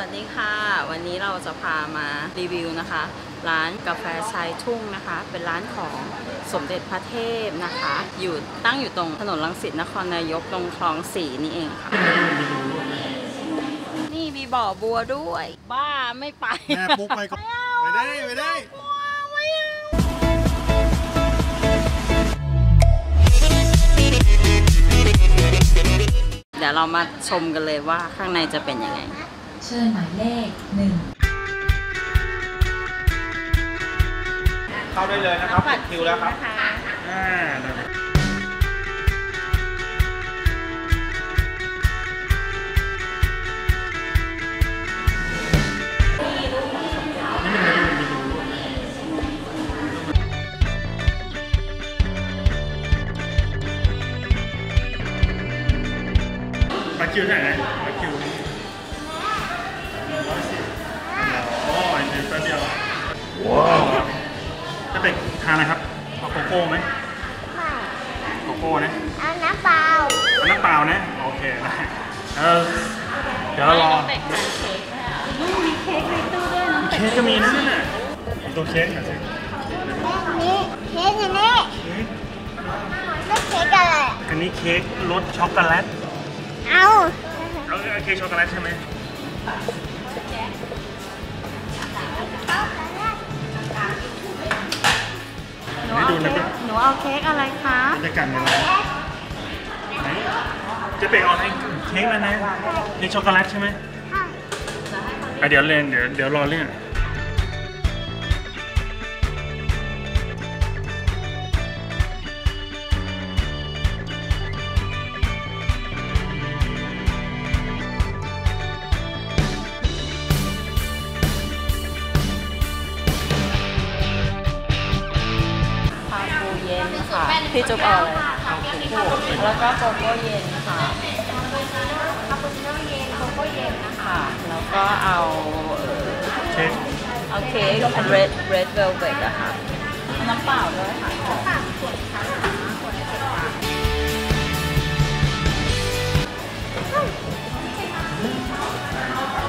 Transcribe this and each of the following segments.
สวัสดีค่ะวันนี้เราจะพามารีวิวนะคะร้านกาแฟชายทุ่งนะคะเป็นร้านของสมเด็จพระเทพนะคะอยู่ตั้งอยู่ตรงถนนรังสิตนครนายกตรงคลองสี่นี่เองค่ะนี่มีบ่อบัวด้วยบ้าไม่ไปแม่ปุ๊กไปก่อนไม่ได้เดี๋ยวเรามาชมกันเลยว่าข้างในจะเป็นยังไงเชิญหมายเลข1เข้าได้เลยนะครับบัตรคิวแล้วครับบัตรคิวไหนบัตรคิวจะเป็นทานอะไรครับเอาโกโก้ไหมโกโก้นะเอาน้ำเปล่านะโอเคนะเดี๋ยวรอนุ่มมีเค้กในตู้ด้วยน้องเค้กก็มีนะเนี่ยตัวเค้กเหรอนี่เค้กอย่างนี้รสเค้กอะไรอันนี้เค้กรสช็อกโกแลตเอาเค้กช็อกโกแลตใช่ไหมหนูเอาเค้กอะไรคะจะกันอะไรจะเป็นอะไรเค้กแล้วนะนี่ช็อกโกแลตใช่ไหมใช่เดี๋ยวเล่นเดี๋ยวรอเล่นพี่จุ๊บเอาเลยแล้วก็โกโก้เย็นค่ะคาปูชิโน่เย็นโกโก้เย็นนะคะแล้วก็เอาเค้กเป็นเรดเวลเวทนะคะน้ำเปล่าด้วยค่ะ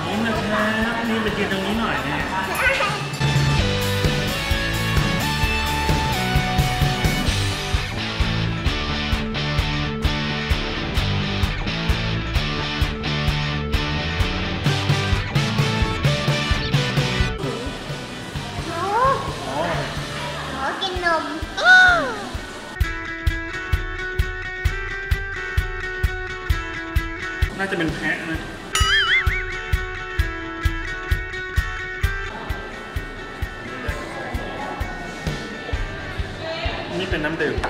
นี่นะคะนี่ไปกินตรงนี้หน่อยเนี่ยน่าจะเป็นแพะนะนี่เป็นน้ำดื่มอันนี้เป็นค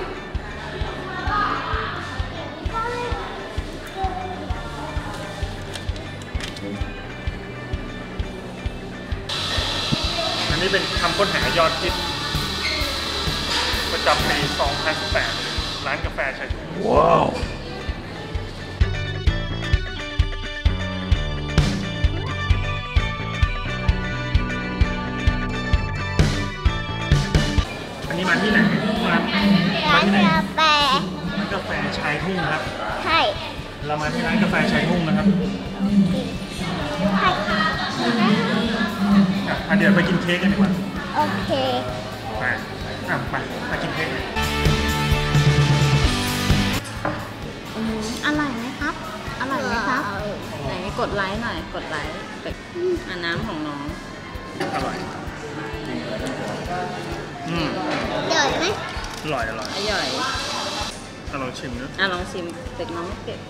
ำค้นหายอดฮิตประจำปี 2018 ร้านกาแฟชายทุ่งว้าวมาที่ไหนร้านกาแฟชายทุ่งครับใช่เรามาที่ร้านกาแฟชายทุ่งนะครับเดี๋ยวไปกินเค้กกันดีกว่าโอเคไปกินเค้กอร่อยไหมครับไหนกดไลค์หน่อยกดไลค์น้ำของน้องอร่อยอร่อยไหมอร่อยลองชิมนะลองชิมเป็ดน้องเป็ด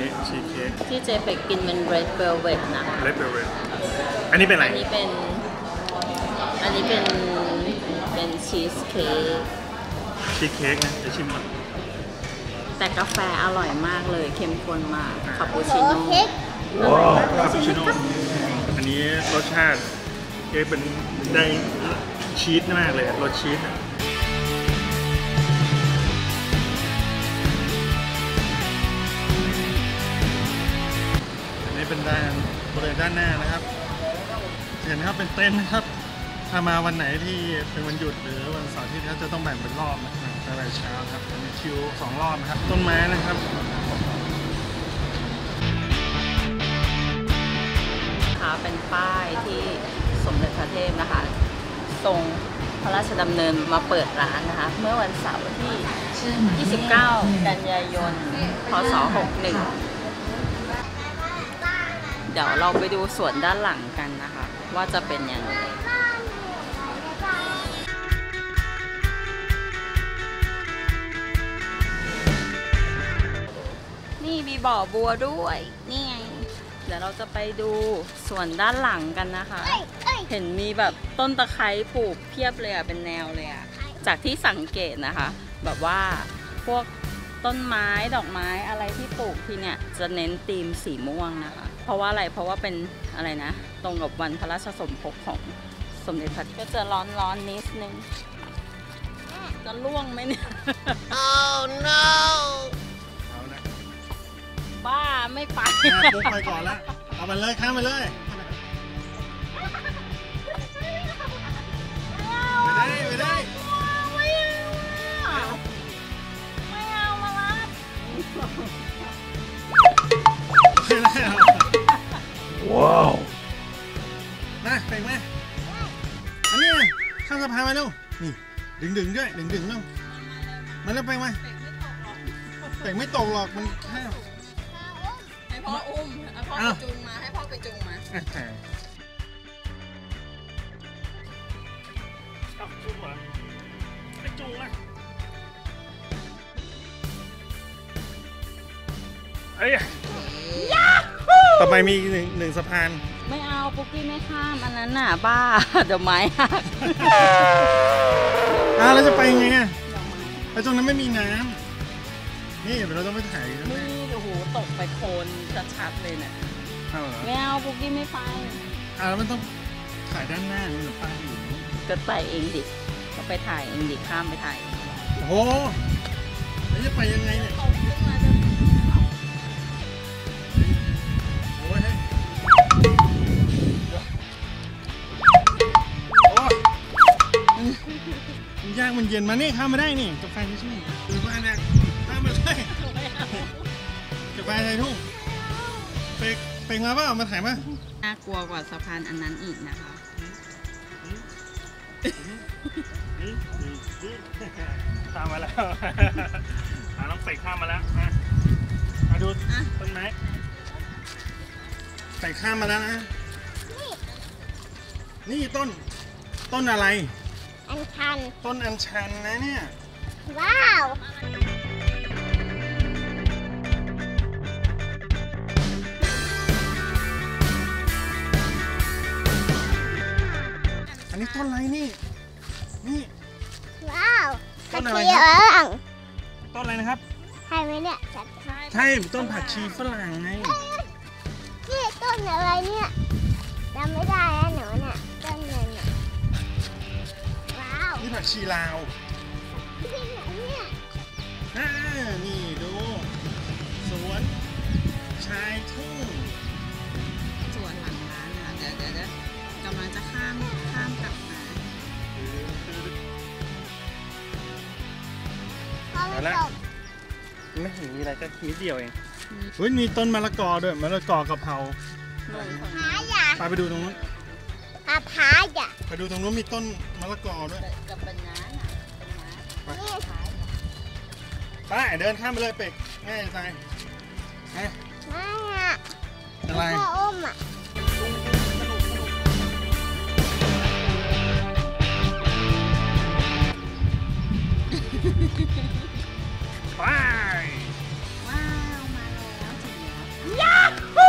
นี่ชีสเค้กที่เจเป็ดกินเป็น red velvet นะ red velvet อันนี้เป็นอะไรอันนี้เป็นชีสเค้กนะจะชิมก่อนแต่กาแฟอร่อยมากเลยเข้มข้นมากคาปูชิโน่อันนี้รสชาติเค้กเป็นได้ชีสมากเลยรสชีสอันนี้เป็นด้านบริเวณด้านหน้านะครับเห็นครับเป็นเต้นนะครับถ้ามาวันไหนที่เป็นวันหยุดหรือวันเสาร์ที่เขาจะต้องแบ่งเป็นรอบนะครับตั้งแต่เช้าครับมีคิว2 รอบนะครับต้นไม้นะครับ เป็นป้ายที่สมเด็จพระเทพนะคะทรงพระราชดำเนินมาเปิดร้านนะคะเมื่อวันเสาร์ที่29กันยายนพ.ศ. 61เดี๋ยวเราไปดูส่วนด้านหลังกันนะคะว่าจะเป็นยังไงนี่มีบ่อบัวด้วยนี่ไงเดี๋ยวเราจะไปดูส่วนด้านหลังกันนะคะเห็นมีแบบต้นตะไคร้ปลูกเพียบเลยอะเป็นแนวเลยอะจากที่สังเกตนะคะแบบว่าพวกต้นไม้ดอกไม้อะไรที่ปลูกที่เนี่ยจะเน้นธีมสีม่วงนะคะเพราะว่าอะไรเพราะว่าเป็นอะไรนะตรงกับวันพระราชสมภพของสมเด็จพระก็จะร้อนนิดนึงจะล่วงไหมเนี่ย Oh no บ้าไม่ไปบุกไปก่อนละเอามันเลยข้ามมันเลยไม่ได้ไม่เอามาลัดว้าวนะเป่งไหมอันนี้ข้ามสะพานมาเร็วนี่ดึงด้วยดึงเร็วมาเร็วเป่งไหมเป่งไม่ตกหรอกมันแค่ให้พ่ออุ้มให้พ่อไปจูงมาจุ่มเหรอไม่จุ่มนะไอ้ต่อไปมีหนึ่งสะพานไม่เอาปุ๊กกี้ไม่ข้ามอันนั้นน่ะบ้าเดี๋ยวไม้หักแล้วจะไปยังไงอ่ะไปตรงนั้นไม่มีน้ำนี่เราต้องไปถ่ายนี่โอ้โหตกไปโคลนชัดๆเลยเนี่ยไม่เอาปุ๊กกี้ไม่ไปแล้วมันต้องถ่ายด้านหน้าหรือไปก็ไปเองดิก็ไปถ่ายเองดิข้ามไปถ่ายโอ้โหแล้วจะไปยังไงเนี่ยโอ้ยมันยากมันเย็นมานี่ข้ามมาได้นี่กาแฟที่ชื่อหรือว่าเนี่ยข้ามมาได้กาแฟไทยทุ่งเป็กมาป่ะมาถ่ายป่ะน่ากลัวกว่าสะพานอันนั้นอีกนะคะข้ามมาแล้วน้องใส่ข้ามมาแล้วนะมาดูต้นไม้ใส่ข้ามมาแล้วนะนี่ต้นอะไรอัญชันต้นอัญชันนะเนี่ยว้าวอันนี้ต้นอะไรนี่ว้าวต้นอะไรครับต้นอะไรนะครับใช่ไหมเนี่ยใช่ต้นผักชีฝรั่งไงนี่ต้นอะไรเนี่ยจำไม่ได้แล้วหนูเนี่ยต้นอะไรเนี่ยว้าวนี่ผักชีลาวเนี่ยนี่ดูสวนชายทุ่งสวนหลังร้านนะเดี๋ยวกำลังจะข้ามกลับมาแล้วไม่เห็นมีอะไรก็นิดเดียวเองเฮ้ยมีต้นมะละกอด้วยมะละกอกะเพราไปดูตรงนู้นกะเพราไปดูตรงนู้นมีต้นมะละกอด้วยกับบานาน่ะไปเดินข้ามไปเลยเป็กง่ายใจอะไรอ้อมอ่ะไปว้าวมาแล้วถึงแล้วยาฮู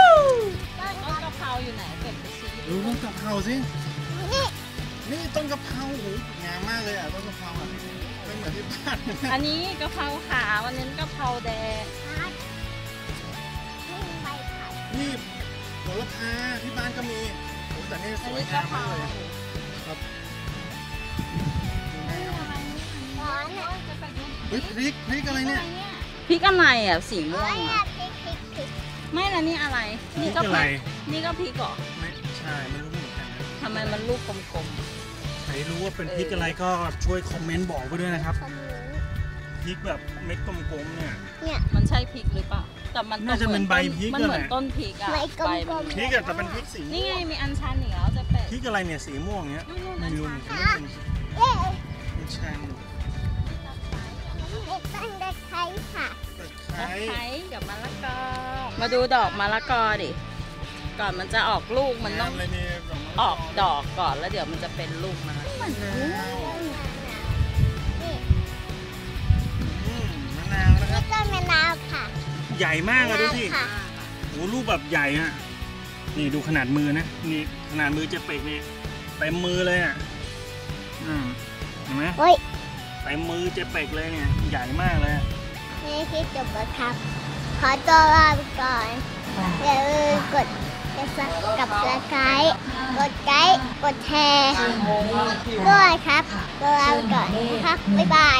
ต้นกะเพราอยู่ไหนเก็บไปสิดูต้นกะเพราสินี่ต้นกะเพราโหงามมากเลยอ่ะต้นกะเพราอ่ะไม่เหมือนที่บ้านอันนี้กะเพราขาวอันนี้กะเพราแดงนี่โหระพาที่บ้านก็มีโหแต่นี่สวยงามมากเลยครับพริกอะไรเนี่ยพริกอะไรอ่ะสีม่วงไม่ละนี่อะไรนี่ก็พริกเหรอไม่ใช่ไม่รู้เหมือนกันทำไมมันลูกกลมๆใครรู้ว่าเป็นพริกอะไรก็ช่วยคอมเมนต์บอกไปด้วยนะครับพริกแบบเม็ดกลมๆเนี่ยมันใช่พริกหรือเปล่า แต่มันน่าจะเป็นใบพริกอะไรมันเหมือนต้นพริกอะใบพริกแต่เป็นพริกสีนี่ไงมีอัญชันอีกแล้วจะเป็นพริกอะไรเนี่ยสีม่วงเนี้ยไม่รู้ใช่ตะไคร้ค่ะตะไคร้กับมะละกอมาดูดอกมะละกอดิก่อนมันจะออกลูกมันต้องออกดอกก่อนแล้วเดี๋ยวมันจะเป็นลูกมาต้นมะนาวค่ะใหญ่มากเลยดูสิโอ้ลูกแบบใหญ่ฮะนี่ดูขนาดมือนะนี่ขนาดมือจะเปกเนี่ยเต็มมือเลยอ่ะเห็นไหมเต็มมือจะเปกเลยเนี่ยใหญ่มากเลยนี่ที่จบแล้วครับขอตัวลาไปก่อนอย่าลืมกดซับกับกระไกด์กดไกด์กดแชร์ด้วยครับตัวลาไปก่อนครับบ๊ายบาย